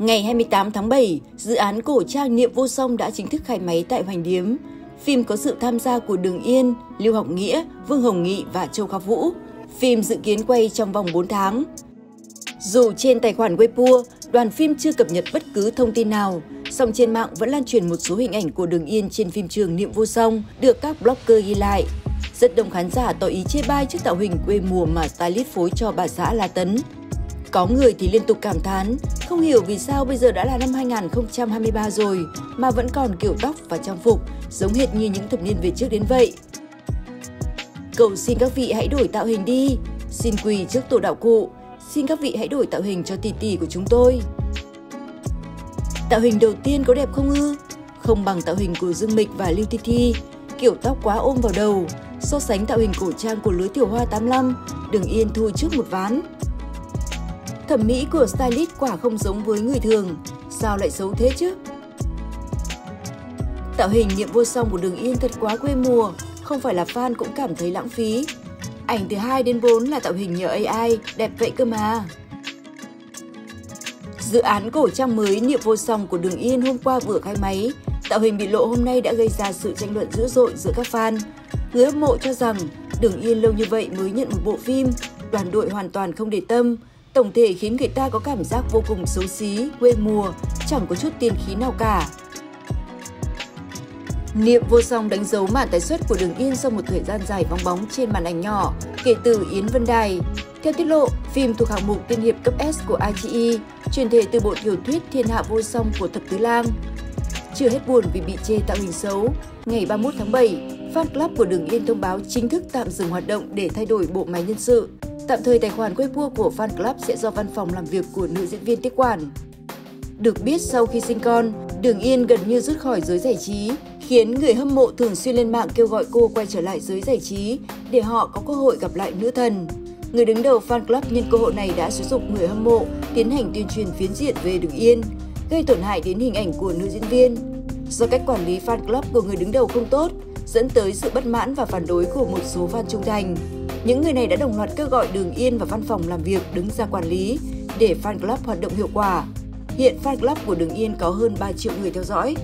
Ngày 28 tháng 7, dự án cổ trang Niệm Vô Song đã chính thức khai máy tại Hoành Điếm. Phim có sự tham gia của Đường Yên, Lưu Học Nghĩa, Vương Hồng Nghị và Châu Khóc Vũ. Phim dự kiến quay trong vòng 4 tháng. Dù trên tài khoản Weibo, đoàn phim chưa cập nhật bất cứ thông tin nào, song trên mạng vẫn lan truyền một số hình ảnh của Đường Yên trên phim trường Niệm Vô Song được các blogger ghi lại. Rất đông khán giả tỏ ý chê bai trước tạo hình quê mùa mà stylist phối cho bà xã La Tấn. Có người thì liên tục cảm thán, không hiểu vì sao bây giờ đã là năm 2023 rồi mà vẫn còn kiểu tóc và trang phục giống hệt như những thập niên về trước đến vậy. Cầu xin các vị hãy đổi tạo hình đi, xin quỳ trước tổ đạo cụ, xin các vị hãy đổi tạo hình cho Titi của chúng tôi. Tạo hình đầu tiên có đẹp không ư? Không bằng tạo hình của Dương Mịch và Lưu Titi, kiểu tóc quá ôm vào đầu. So sánh tạo hình cổ trang của lứa tiểu hoa 85, Đường Yên thua trước một ván. Thẩm mỹ của stylist quả không giống với người thường, sao lại xấu thế chứ? Tạo hình Niệm Vô Song của Đường Yên thật quá quê mùa, không phải là fan cũng cảm thấy lãng phí. Ảnh từ 2 đến 4 là tạo hình nhờ AI, đẹp vậy cơ mà. Dự án cổ trang mới Niệm Vô Song của Đường Yên hôm qua vừa khai máy, tạo hình bị lộ hôm nay đã gây ra sự tranh luận dữ dội giữa các fan. Người hâm mộ cho rằng Đường Yên lâu như vậy mới nhận một bộ phim, đoàn đội hoàn toàn không để tâm, tổng thể khiến người ta có cảm giác vô cùng xấu xí, quê mùa, chẳng có chút tiên khí nào cả. Niệm Vô Song đánh dấu màn tái xuất của Đường Yên sau một thời gian dài vắng bóng trên màn ảnh nhỏ kể từ Yến Vân Đài. Theo tiết lộ, phim thuộc hạng mục tiên hiệp cấp S của IGE, chuyển thể từ bộ tiểu thuyết Thiên Hạ Vô Song của Thập Tứ Lang. Chưa hết buồn vì bị chê tạo hình xấu, ngày 31 tháng 7, fan club của Đường Yên thông báo chính thức tạm dừng hoạt động để thay đổi bộ máy nhân sự. Tạm thời tài khoản Weibo của fan club sẽ do văn phòng làm việc của nữ diễn viên tiếp quản. Được biết sau khi sinh con, Đường Yên gần như rút khỏi giới giải trí, khiến người hâm mộ thường xuyên lên mạng kêu gọi cô quay trở lại giới giải trí để họ có cơ hội gặp lại nữ thần. Người đứng đầu fan club nhân cơ hội này đã xúi giục người hâm mộ tiến hành tuyên truyền phiến diện về Đường Yên, gây tổn hại đến hình ảnh của nữ diễn viên. Do cách quản lý fan club của người đứng đầu không tốt, dẫn tới sự bất mãn và phản đối của một số fan trung thành. Những người này đã đồng loạt kêu gọi Đường Yên và văn phòng làm việc đứng ra quản lý để fan club hoạt động hiệu quả. Hiện fan club của Đường Yên có hơn 3 triệu người theo dõi.